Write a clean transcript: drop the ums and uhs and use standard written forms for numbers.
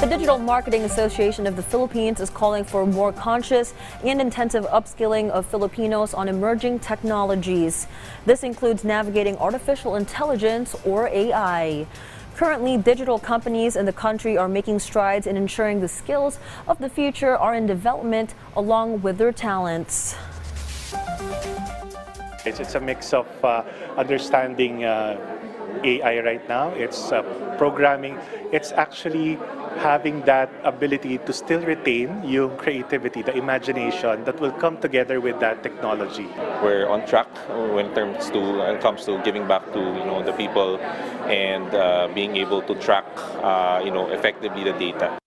The Digital Marketing Association of the Philippines is calling for more conscious and intensive upskilling of Filipinos on emerging technologies. This includes navigating artificial intelligence or AI. Currently, digital companies in the country are making strides in ensuring the skills of the future are in development along with their talents. It's a mix of understanding AI right now, it's programming, it's actually having that ability to still retain your creativity, the imagination that will come together with that technology. We're on track when it comes to giving back to the people and being able to track effectively the data.